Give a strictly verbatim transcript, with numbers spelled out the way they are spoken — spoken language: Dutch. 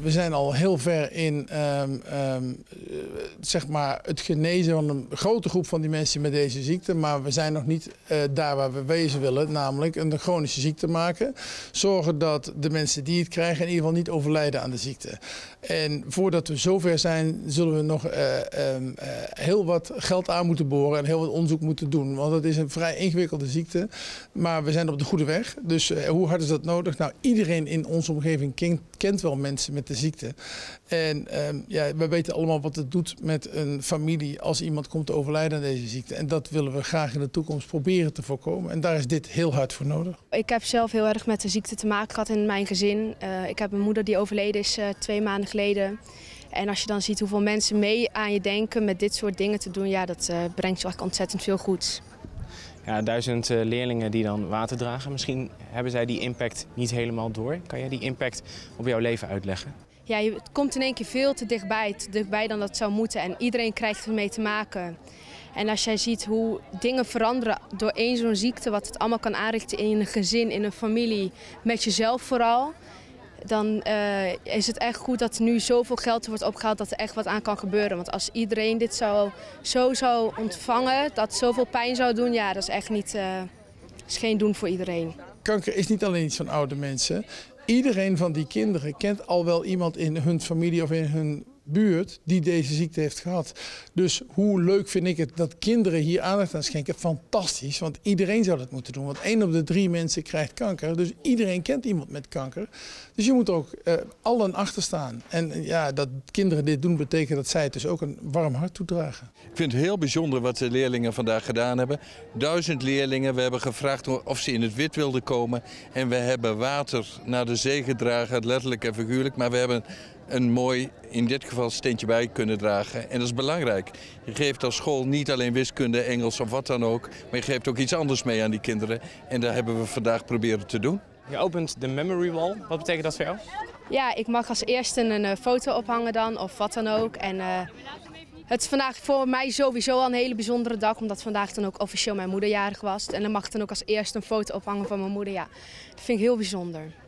we zijn al heel ver in um, um, zeg maar het genezen van een grote groep van die mensen met deze ziekte. Maar we zijn nog niet uh, daar waar we wezen willen, namelijk een chronische ziekte maken. Zorgen dat de mensen die het krijgen in ieder geval niet overlijden aan de ziekte. En voordat we zover zijn, zullen we nog uh, um, uh, heel wat geld aan moeten boren en heel wat onderzoek moeten doen. Want het is een vrij ingewikkelde ziekte, maar we zijn op de goede weg. Dus uh, hoe hard is dat nodig? Nou, iedereen in onze omgeving kent, kent wel mensen met de ziekte. En um, ja, we weten allemaal wat het doet met een familie als iemand komt te overlijden aan deze ziekte. En dat willen we graag in de toekomst proberen te voorkomen. En daar is dit heel hard voor nodig. Ik heb zelf heel erg met de ziekte te maken gehad in mijn gezin. Uh, ik heb een moeder die overleden is uh, twee maanden geleden. En als je dan ziet hoeveel mensen mee aan je denken met dit soort dingen te doen, ja, dat uh, brengt je echt ontzettend veel goeds. Ja, duizend leerlingen die dan water dragen, misschien hebben zij die impact niet helemaal door. Kan jij die impact op jouw leven uitleggen? Ja, het komt in één keer veel te dichtbij, te dichtbij dan dat zou moeten en iedereen krijgt ermee te maken. En als jij ziet hoe dingen veranderen door één zo'n ziekte, wat het allemaal kan aanrichten in een gezin, in een familie, met jezelf vooral, dan uh, is het echt goed dat er nu zoveel geld wordt opgehaald dat er echt wat aan kan gebeuren. Want als iedereen dit zou, zo zou ontvangen, dat zoveel pijn zou doen, ja, dat is echt niet, uh, is geen doen voor iedereen. Kanker is niet alleen iets van oude mensen. Iedereen van die kinderen kent al wel iemand in hun familie of in hun buurt die deze ziekte heeft gehad. Dus hoe leuk vind ik het dat kinderen hier aandacht aan schenken? Fantastisch, want iedereen zou dat moeten doen. Want één op de drie mensen krijgt kanker, dus iedereen kent iemand met kanker. Dus je moet er ook eh, allen achter staan. En ja, dat kinderen dit doen betekent dat zij het dus ook een warm hart toedragen. Ik vind het heel bijzonder wat de leerlingen vandaag gedaan hebben. Duizend leerlingen, we hebben gevraagd of ze in het wit wilden komen. En we hebben water naar de zee gedragen, letterlijk en figuurlijk, maar we hebben een mooi, in dit geval, steentje bij kunnen dragen. En dat is belangrijk. Je geeft als school niet alleen wiskunde, Engels of wat dan ook, maar je geeft ook iets anders mee aan die kinderen. En dat hebben we vandaag proberen te doen. Je opent de memory wall. Wat betekent dat voor jou? Ja, ik mag als eerste een foto ophangen dan, of wat dan ook. En uh, het is vandaag voor mij sowieso al een hele bijzondere dag, omdat vandaag dan ook officieel mijn moeder jarig was. En dan mag ik dan ook als eerste een foto ophangen van mijn moeder. Ja, dat vind ik heel bijzonder.